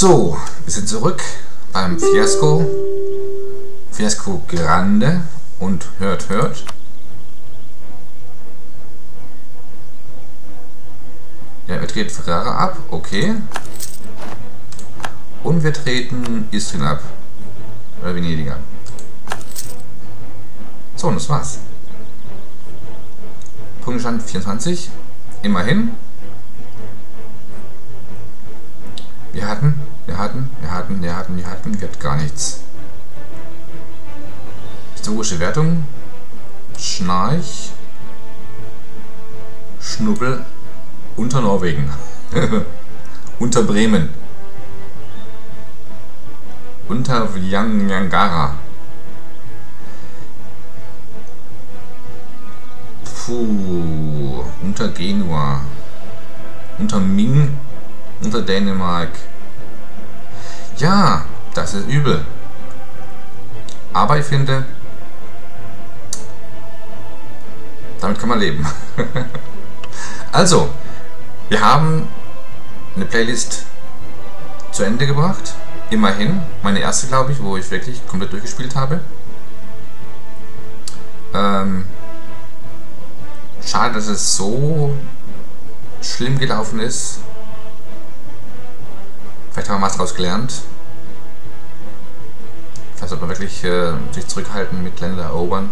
So, wir sind zurück beim Fiasco. Fiasco Grande. Und hört. Ja, wir treten Ferrara ab. Okay. Und wir treten Istrien ab. Oder Venedig ab. So, und das war's. Punktstand 24. Immerhin. Wir hatten gar nichts. Historische Wertung. Schnarch. Schnubbel. Unter Norwegen. Unter Bremen. Unter Ljangjangara. Puh. Unter Genua. Unter Ming. Unter Dänemark. Ja, das ist übel. Aber ich finde, damit kann man leben. Also, wir haben eine Playlist zu Ende gebracht. Immerhin. Meine erste, glaube ich, wo ich wirklich komplett durchgespielt habe. Schade, dass es so schlimm gelaufen ist. Vielleicht haben wir was daraus gelernt. Vielleicht sollte man wirklich sich zurückhalten mit Länder erobern.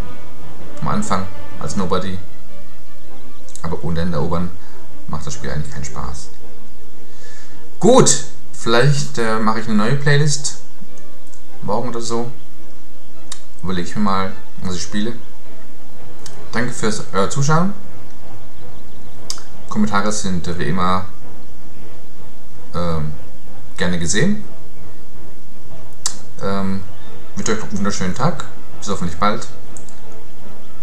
Am Anfang als Nobody. Aber ohne Länder erobern macht das Spiel eigentlich keinen Spaß. Gut, vielleicht mache ich eine neue Playlist. Morgen oder so. Überlege ich mir mal, was ich spiele. Danke fürs Zuschauen. Kommentare sind wie immer gerne gesehen. Wünsche euch einen wunderschönen Tag. Bis hoffentlich bald.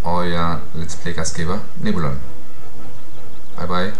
Euer Let's Play Gastgeber Nebulon. Bye bye.